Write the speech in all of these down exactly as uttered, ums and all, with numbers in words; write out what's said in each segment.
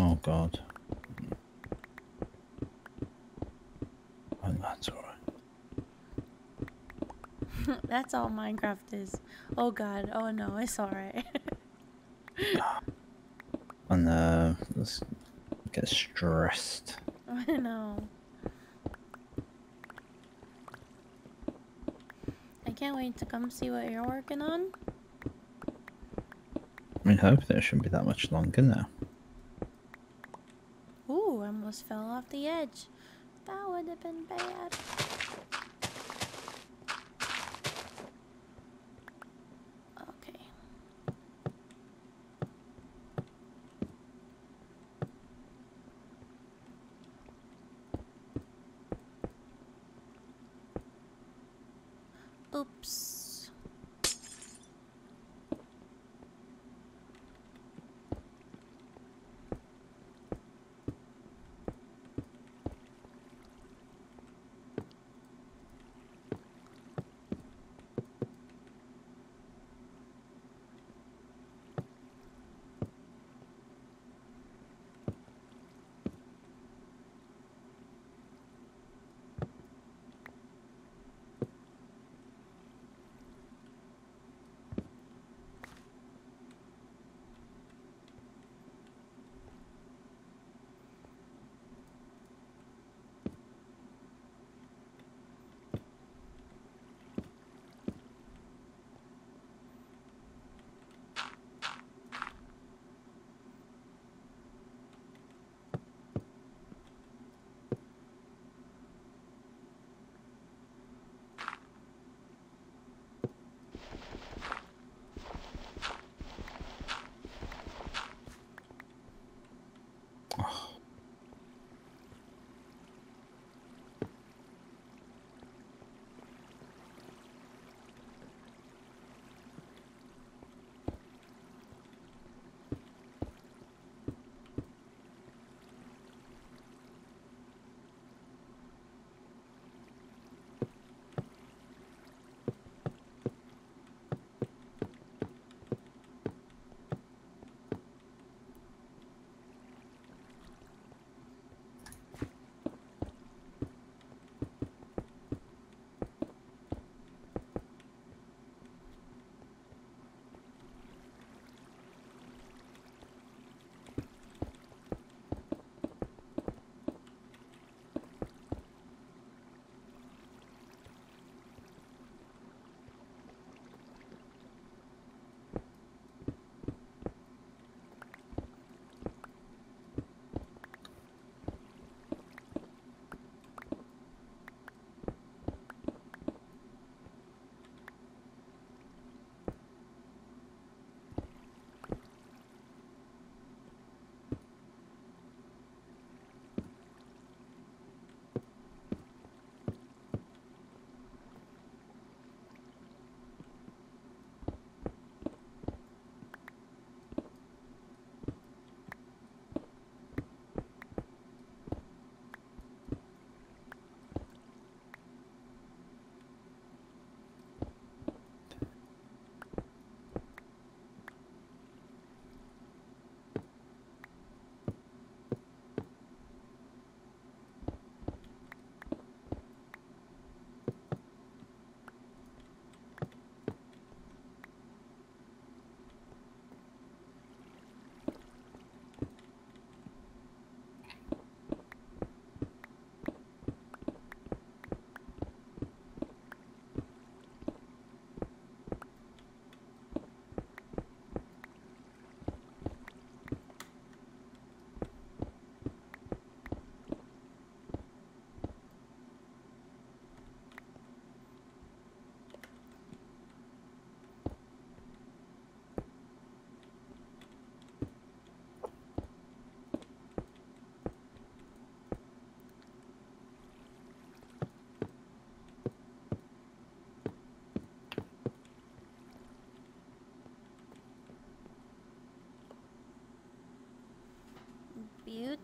Oh God. And that's alright. That's all Minecraft is. Oh God. Oh no, it's alright. And uh, let's get stressed. I know. I can't wait to come see what you're working on. I hope that it shouldn't be that much longer now. Almost fell off the edge. That would have been bad. Okay. Oops.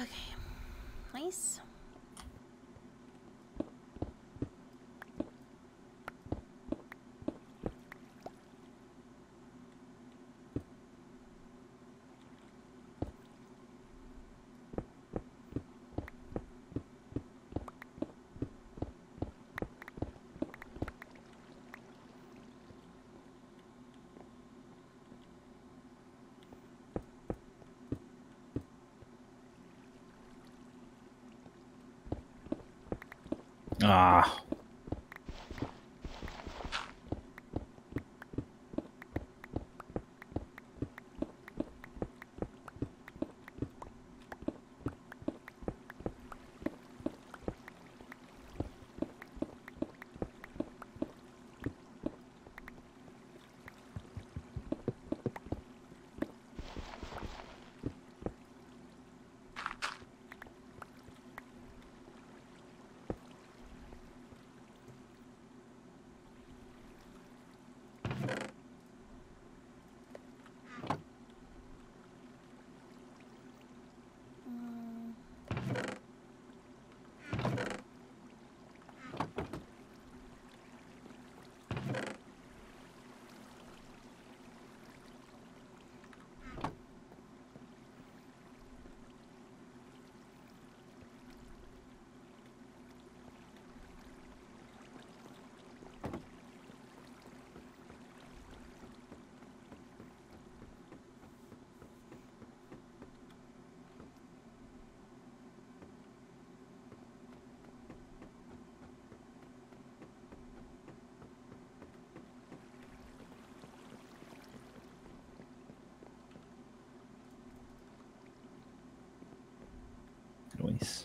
Okay, nice. Ah. anyways.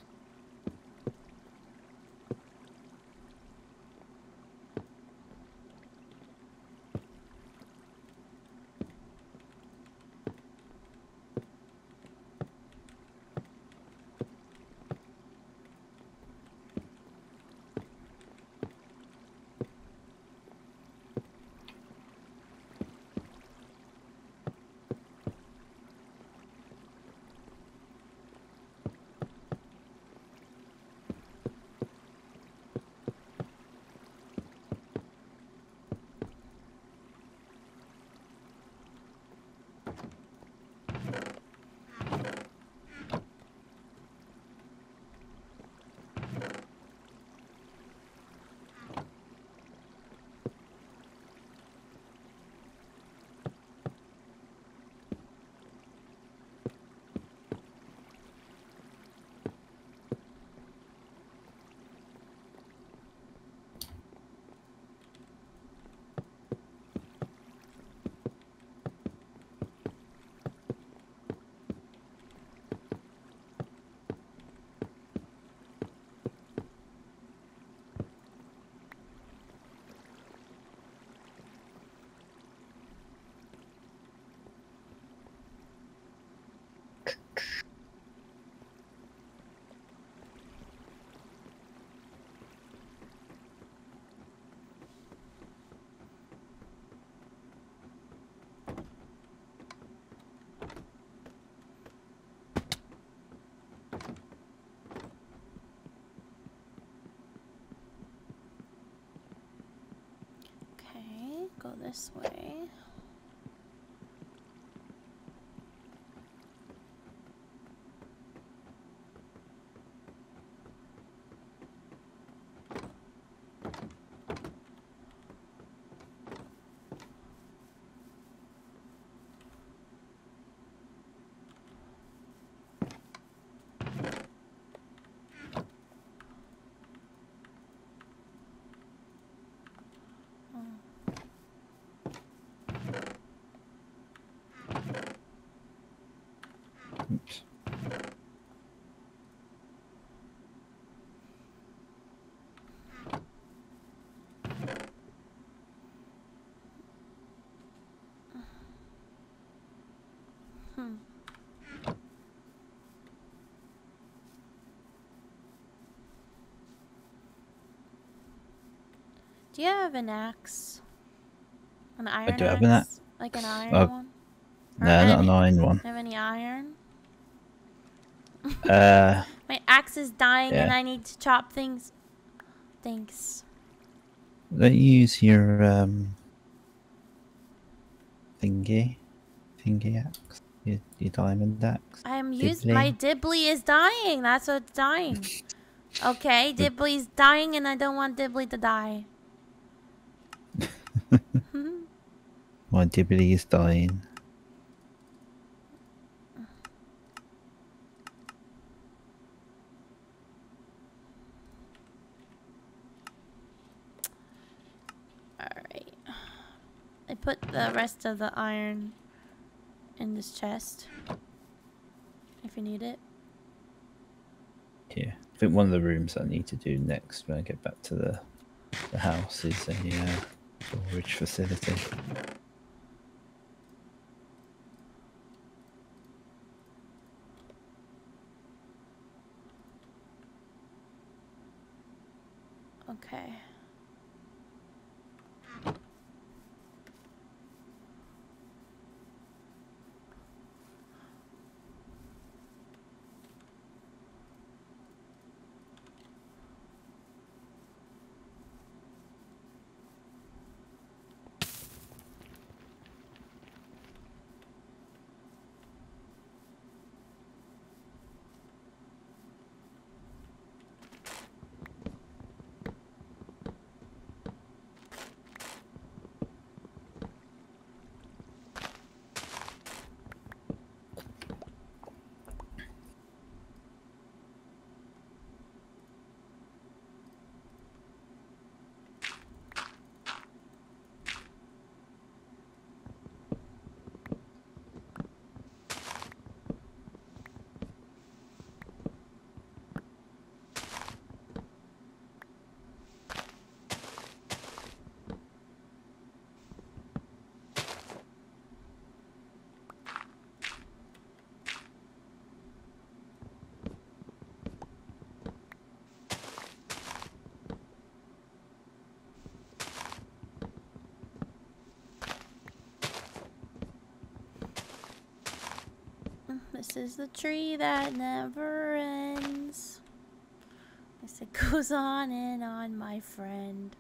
Go this way. Oops. Hmm. Do you have an axe? An iron axe? I do have an axe. Like an iron uh, one? No, nah, not an iron one. Do you have any iron? Uh, my axe is dying, yeah. And I need to chop things. Thanks. Don't you use your um thingy, thingy axe, your, your diamond axe. I'm using my Dibbly is dying. That's what's dying. Okay, Dibbly is dying, and I don't want Dibbly to die. Hmm? My Dibbly is dying. Put the rest of the iron in this chest if you need it. Yeah, I think one of the rooms I need to do next when I get back to the, the house is a uh, storage facility. Okay. This is the tree that never ends. Yes, it goes on and on, my friend.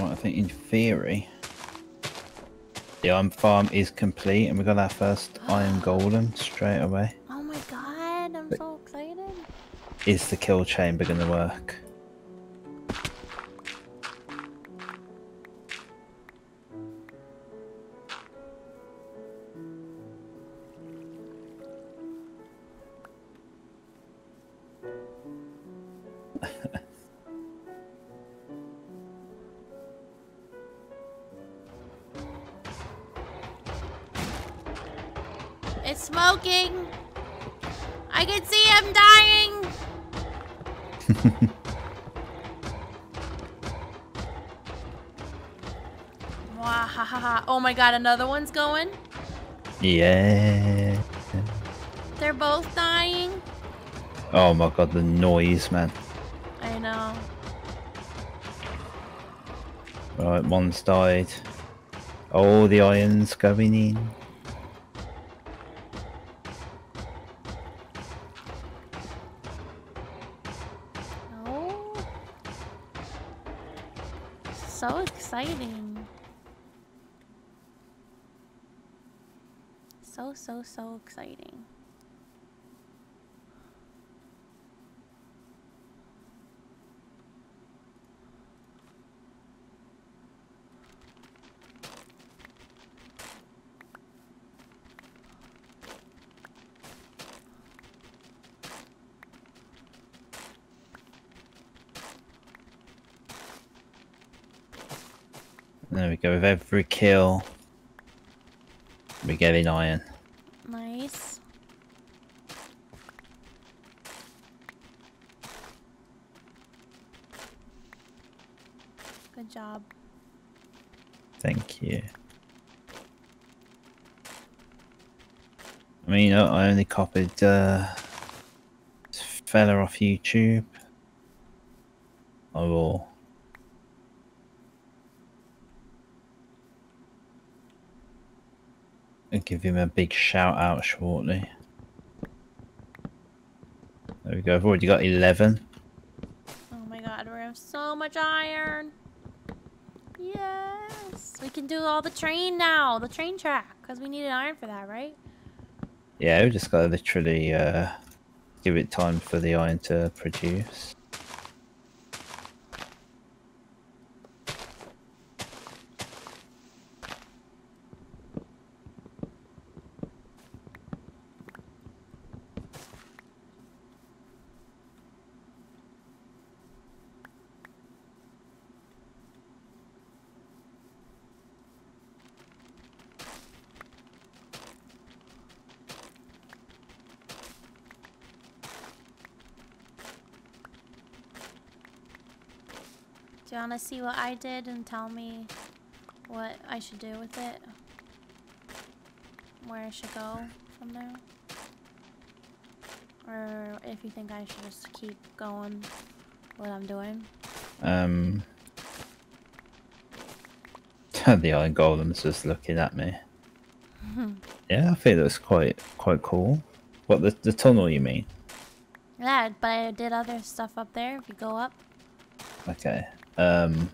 Well, I think in theory the iron farm is complete and we got our first iron golem straight away. Oh my god, I'm but so excited. Is the kill chamber going to work? It's smoking! I can see him dying! Wow, ha, ha, ha. Oh my god, another one's going? Yeah. They're both dying? Oh my god, the noise, man. I know. Right, one's died. Oh, the iron's going in. So exciting. So, so, so exciting. There we go, with every kill, we get in iron. Nice. Good job. Thank you. I mean, I only copied uh, this fella off YouTube. I will... I'll give him a big shout out shortly. There we go, I've already got eleven. Oh my god, we're gonna have so much iron. Yes, we can do all the train now, the train track, because we needed iron for that, right? Yeah, we just gotta literally uh, give it time for the iron to produce. Do you want to see what I did and tell me what I should do with it? Where I should go from there? Or if you think I should just keep going what I'm doing? Um... The iron golem's just looking at me. Yeah, I think that's quite quite cool. What, the, the tunnel you mean? Yeah, but I did other stuff up there if you go up. Okay. Um,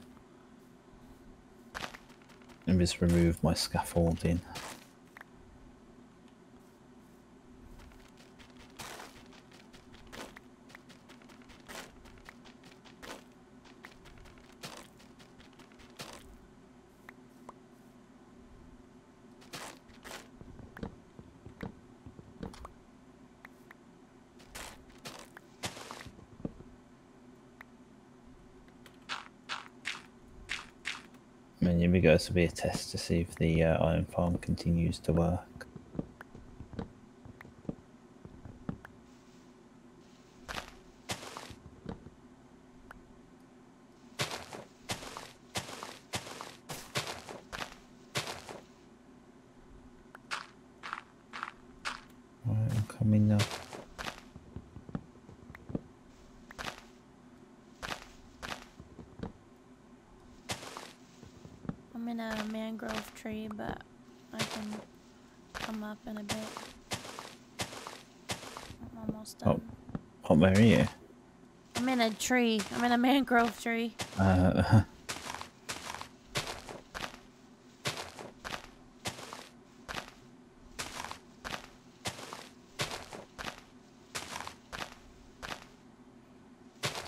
let me just remove my scaffolding. here we go, this will be a test to see if the uh, iron farm continues to work. I'm in a mangrove tree, but I can come up in a bit. I'm almost done. Oh, oh where are you? I'm in a tree. I'm in a mangrove tree. Uh.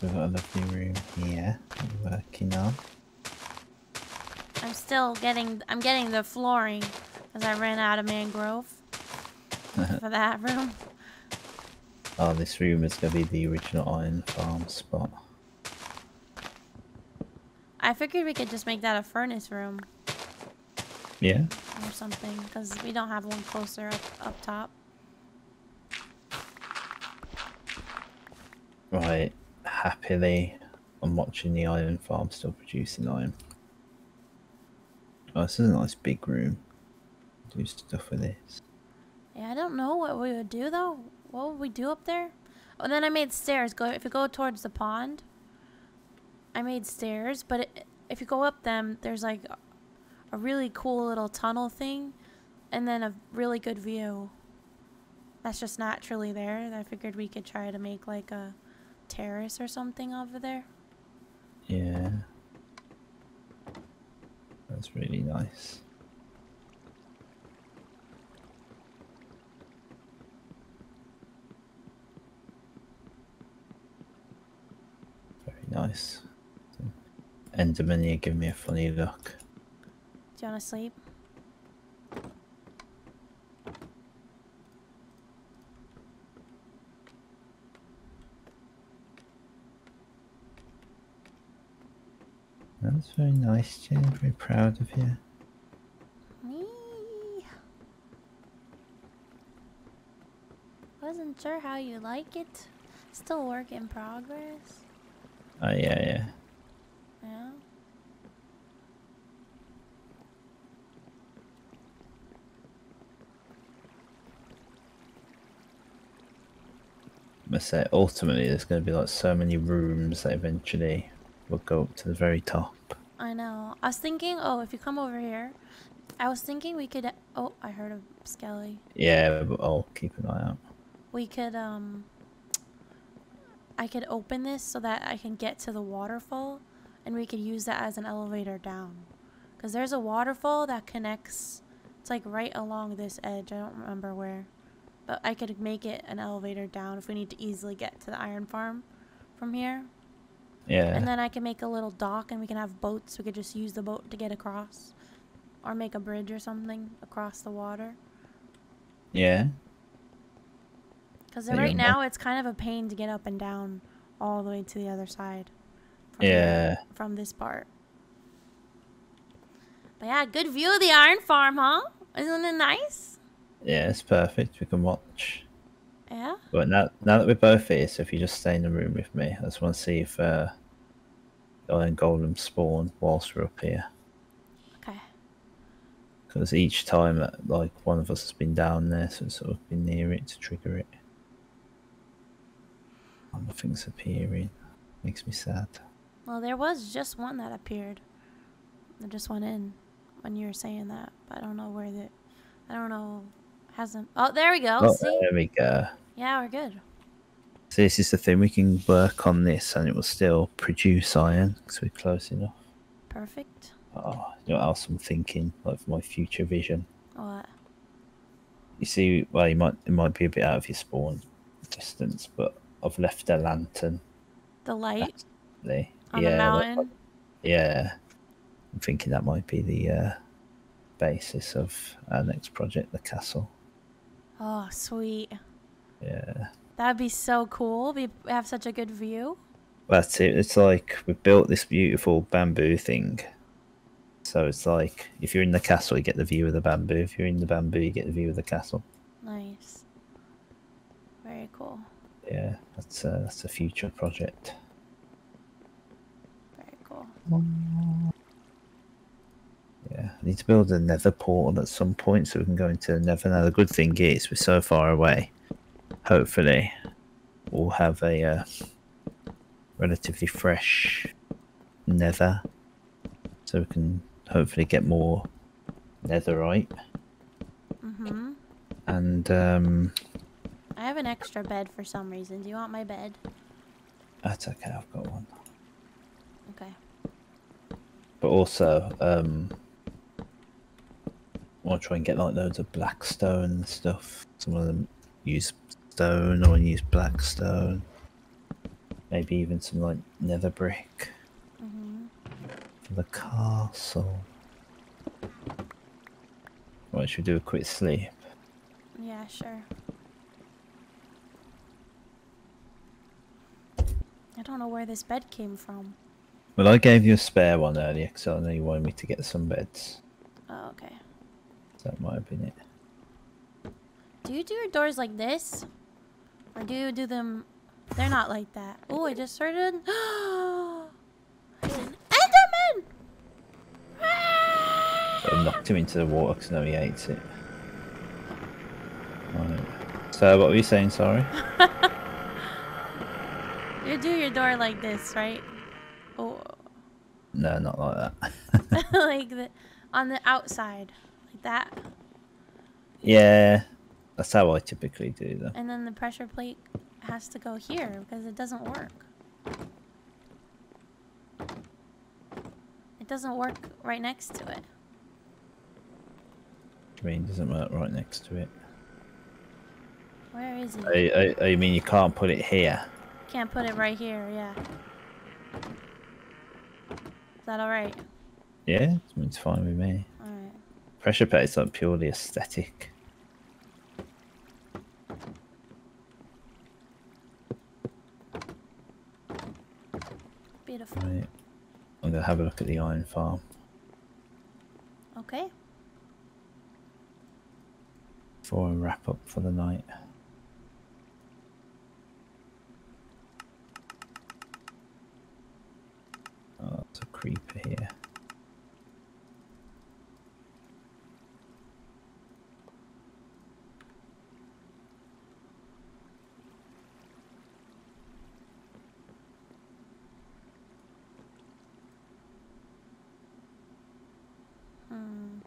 We've got a lovely room here we're working on. I'm still getting, I'm getting the flooring because I ran out of mangrove for that room. Oh, this room is going to be the original iron farm spot. I figured we could just make that a furnace room. Yeah. Or something, because we don't have one closer up, up top. Right, happily, I'm watching the iron farm still producing iron. Oh, this is a nice big room. Do stuff with this. Yeah, I don't know what we would do though. What would we do up there? Oh, then I made stairs. Go if you go towards the pond. I made stairs, but it, if you go up them, there's like a really cool little tunnel thing, and then a really good view. That's just naturally there. I figured we could try to make like a terrace or something over there. Yeah. That's really nice. Very nice. Enderman, you give me a funny look. Do you want to sleep? That's very nice, Jane. Very proud of you. Me. Wasn't sure how you like it. Still work in progress. Oh, yeah, yeah. Yeah. I must say, ultimately, there's going to be like so many rooms that eventually we'll go up to the very top. I know. I was thinking, oh, if you come over here, I was thinking we could. Oh, I heard of Skelly. Yeah, but I'll keep an eye out. We could, um. I could open this so that I can get to the waterfall, and we could use that as an elevator down. Because there's a waterfall that connects. It's like right along this edge. I don't remember where. But I could make it an elevator down if we need to easily get to the iron farm from here. Yeah. And then I can make a little dock and we can have boats. We could just use the boat to get across. Or make a bridge or something across the water. Yeah. Because right now it's kind of a pain to get up and down all the way to the other side. From yeah. The, from this part. But yeah, good view of the iron farm, huh? Isn't it nice? Yeah, it's perfect. We can watch. Yeah. But now, now that we're both here, so if you just stay in the room with me, I just want to see if uh, the iron golem spawn whilst we're up here. Okay. Because each time, like one of us has been down there, so it's sort of been near it to trigger it. Oh, nothing's appearing. Makes me sad. Well, there was just one that appeared. There just went in when you were saying that. But I don't know where the. I don't know. Hasn't. Oh, there we go. Oh, see? There we go. Yeah, we're good. So this is the thing. We can work on this and it will still produce iron because we're close enough. Perfect. Oh, you know what else I'm thinking? Like for my future vision. What? You see, well, you might, it might be a bit out of your spawn distance, but I've left a lantern. The light? Actually. On yeah, the mountain? Like, yeah. I'm thinking that might be the uh, basis of our next project, the castle. Oh, sweet. Yeah. That'd be so cool. We have such a good view. That's it. It's like we built this beautiful bamboo thing. So it's like, if you're in the castle, you get the view of the bamboo. If you're in the bamboo, you get the view of the castle. Nice. Very cool. Yeah, that's a, that's a future project. Very cool. Yeah, I need to build a nether portal at some point so we can go into the nether. Now, the good thing is, we're so far away. Hopefully, we'll have a uh, relatively fresh nether. So we can hopefully get more netherite. Mm-hmm. And um I have an extra bed for some reason. Do you want my bed? That's okay, I've got one. Okay. But also, um I want to try and get like loads of black stone and stuff. Some of them use stone or use black stone. Maybe even some like nether brick. For the castle. Right, should we do a quick sleep? Yeah, sure. I don't know where this bed came from. Well, I gave you a spare one earlier because I know you wanted me to get some beds. Oh, okay. So that might have been it. Do you do your doors like this? Or do you do them... They're not like that. Oh, I just started... Knocked him into the water because now he hates it. Right. So what were you saying, sorry? You do your door like this, right? Oh. No, not like that. Like the, on the outside, like that? Yeah, that's how I typically do them. And then the pressure plate has to go here because it doesn't work. It doesn't work right next to it. Mean doesn't work right next to it. Where is it? I, I, I mean, you can't put it here. Can't put it right here, yeah. Is that alright? Yeah, it's fine with me. Alright. Pressure plate is like purely aesthetic. Beautiful. Right. I'm going to have a look at the iron farm. Okay. Before I wrap up for the night. Oh, that's a creeper here. Hmm.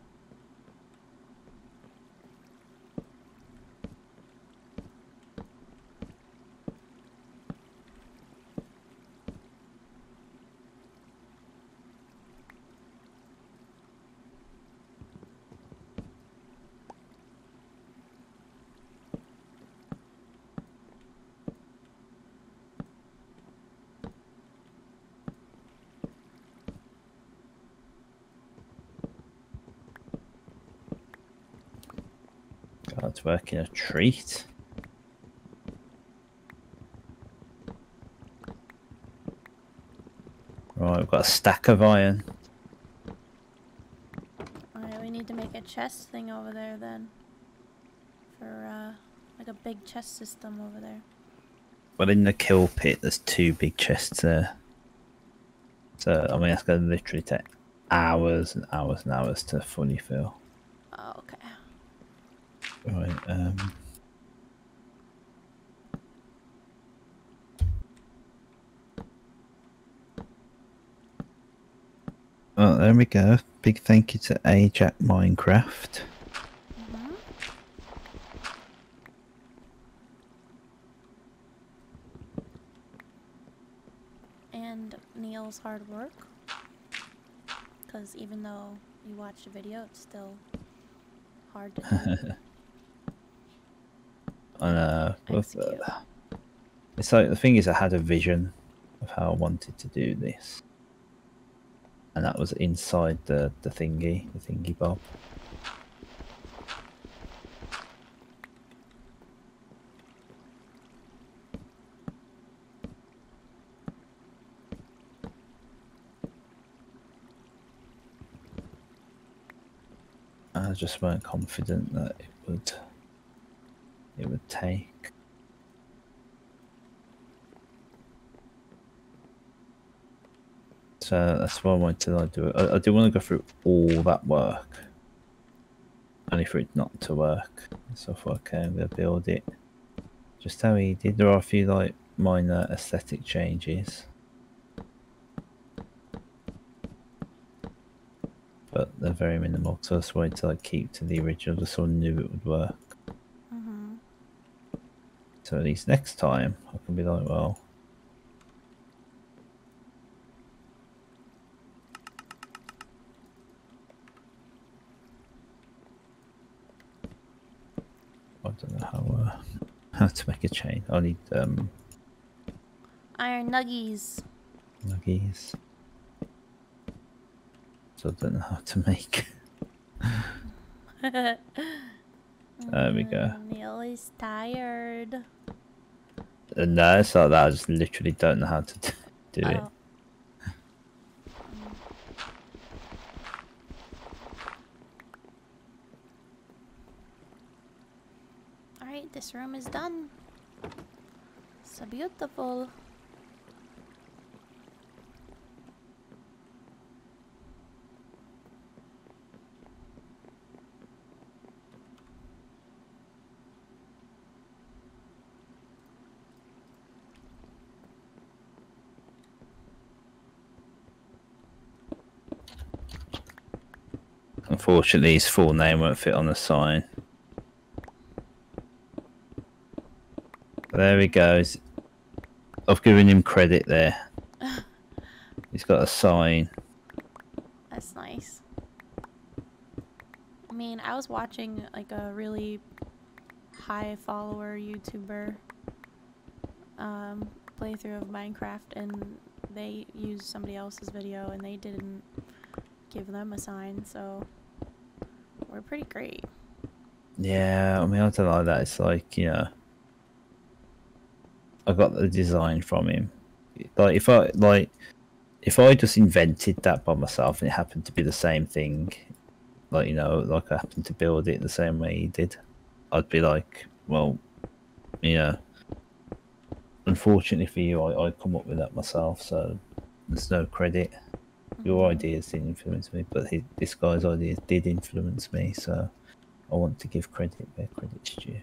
That's working a treat. Right, we've got a stack of iron. Alright, we need to make a chest thing over there then. For, uh, like a big chest system over there. Well, in the kill pit, there's two big chests there. So, I mean, that's going to literally take hours and hours and hours to fully fill. Oh, okay. Right, um... Oh, there we go. Big thank you to Ajax Minecraft. Mm-hmm. And Neil's hard work. Because even though you watched the video, it's still hard to do. I know. It's like the thing is, I had a vision of how I wanted to do this, and that was inside the the thingy, the thingy bob. I just weren't confident that it would it would take. So that's why I wanted to do it. I, I do want to go through all that work, only for it not to work. So I thought, okay, I'm gonna build it just how he did. There are a few like minor aesthetic changes, but they're very minimal. So I just wanted to like keep to the original, just sort of knew it would work. Mm-hmm. So at least next time I can be like, well, I don't know how uh, how to make a chain. I need um iron nuggies. Nuggies. So I don't know how to make. There we go. Neil is tired. Uh, no, it's not that. I just literally don't know how to do, do oh. it. All right, this room is done. So beautiful. Unfortunately, his full name won't fit on the sign. There he goes. I've given him credit there. He's got a sign. That's nice. I mean, I was watching like a really high follower YouTuber um, playthrough of Minecraft, and they used somebody else's video, and they didn't give them a sign, so we're pretty great. Yeah, I mean, I don't like that. It's like, you know, I got the design from him. Like, if I like, if I just invented that by myself and it happened to be the same thing, like, you know, like I happened to build it the same way he did, I'd be like, well, you know, unfortunately for you, I, I come up with that myself, so there's no credit. Your ideas didn't influence me, but his, this guy's ideas did influence me, so I want to give credit where credit's due.